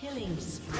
Killing spree.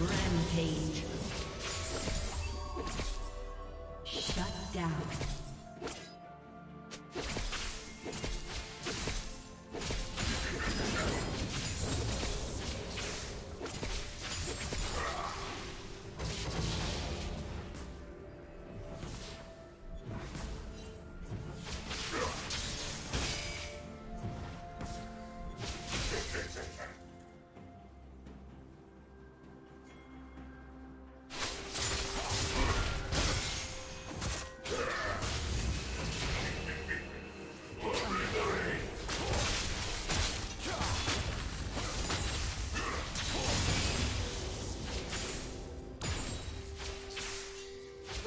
Rampage. Shut down.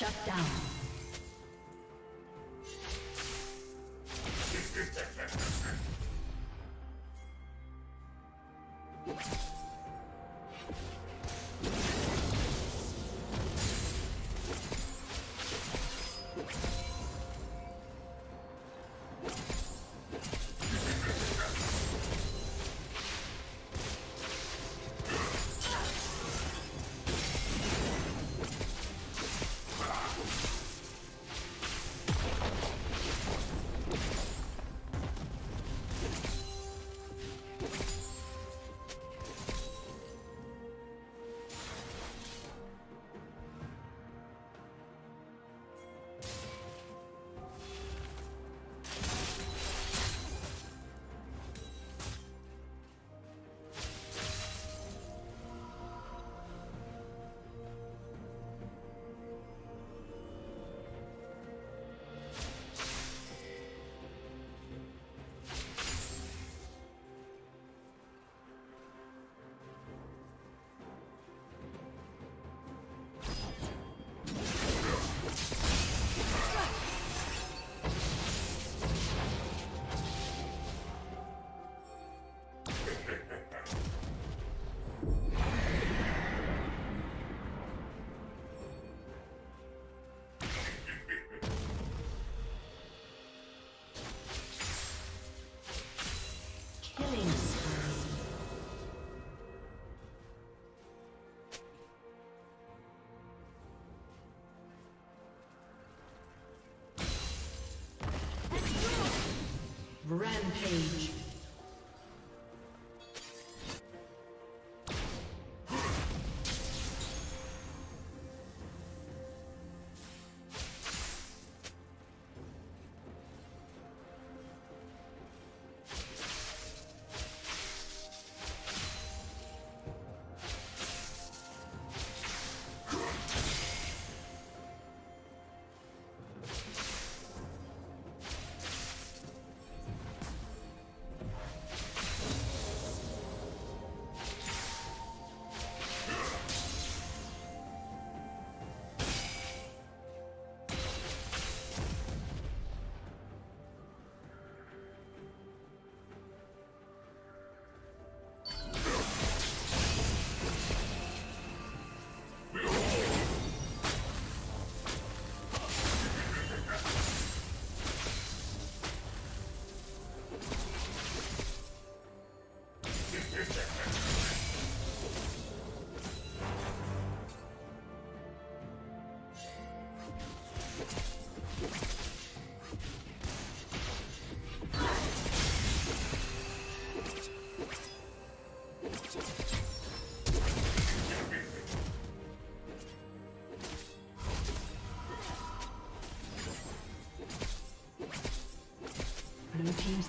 Shut down. Rampage. Blue team's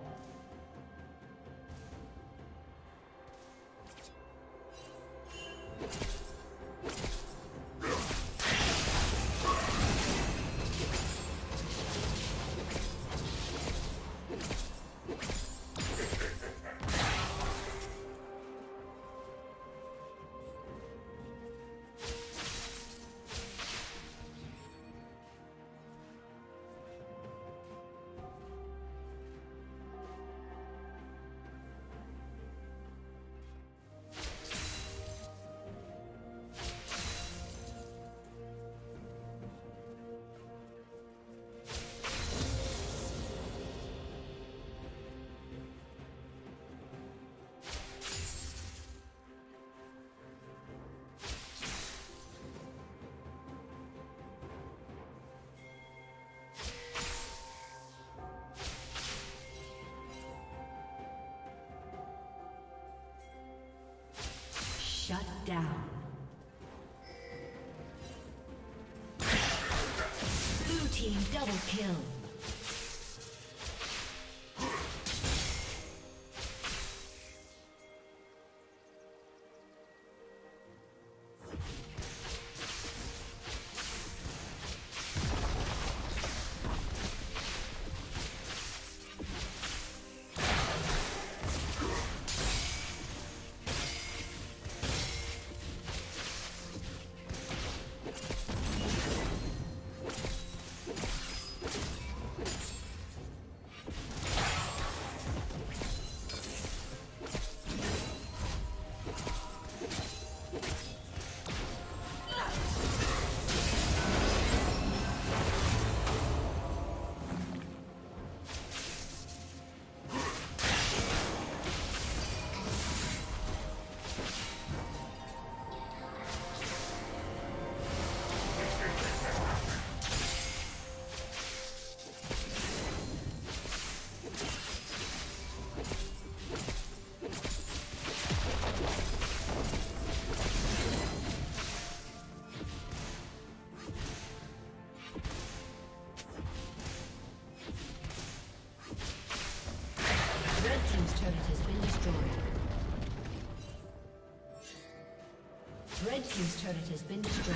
Shut down. Blue team double kill. Red team's turret has been destroyed.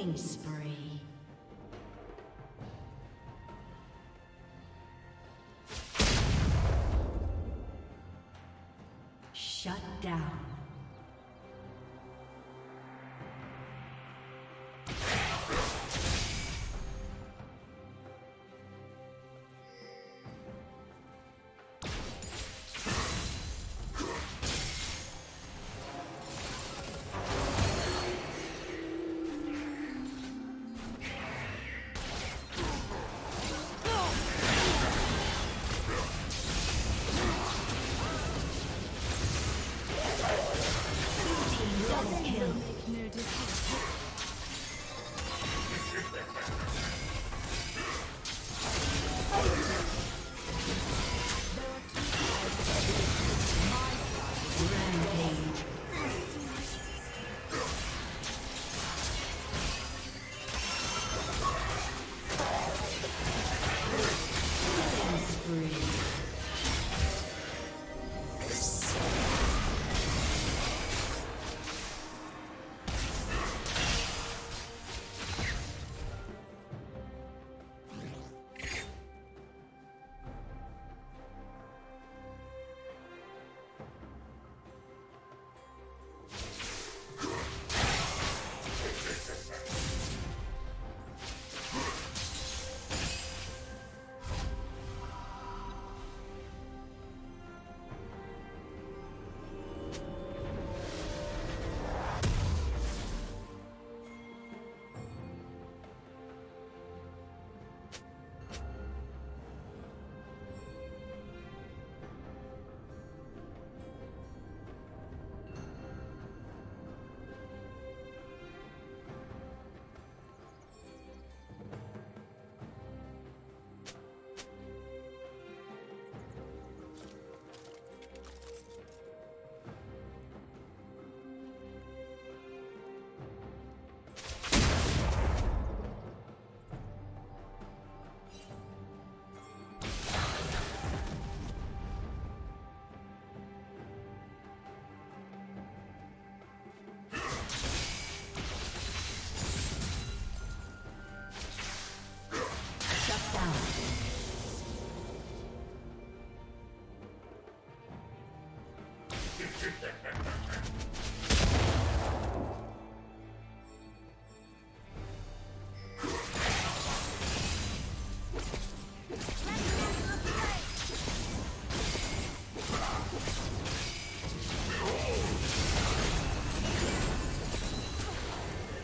Killing spree. Shut down.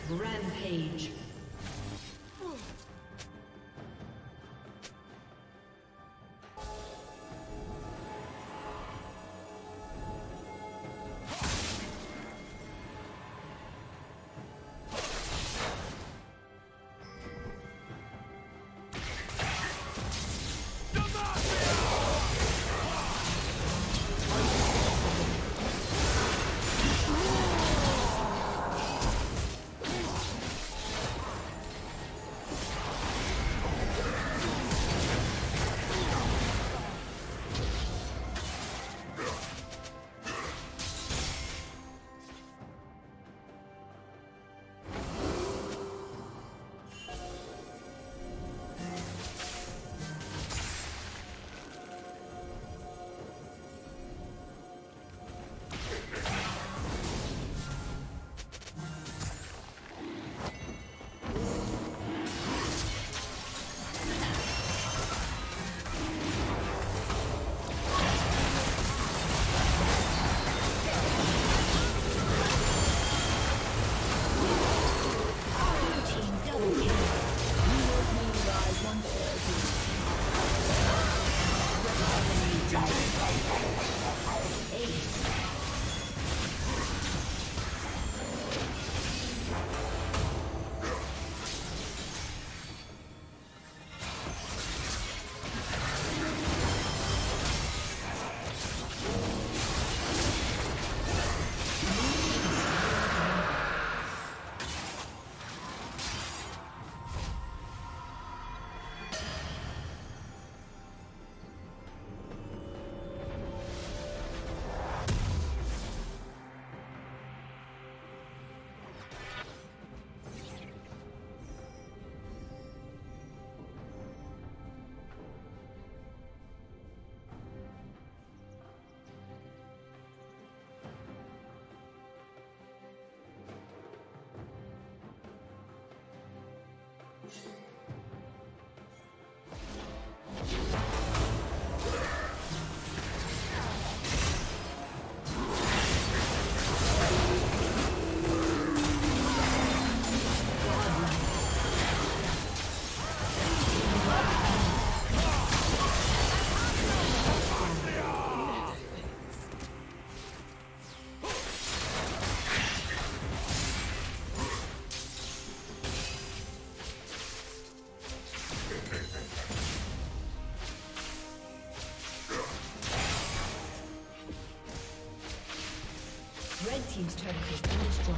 Rampage. Red team's turret has been destroyed.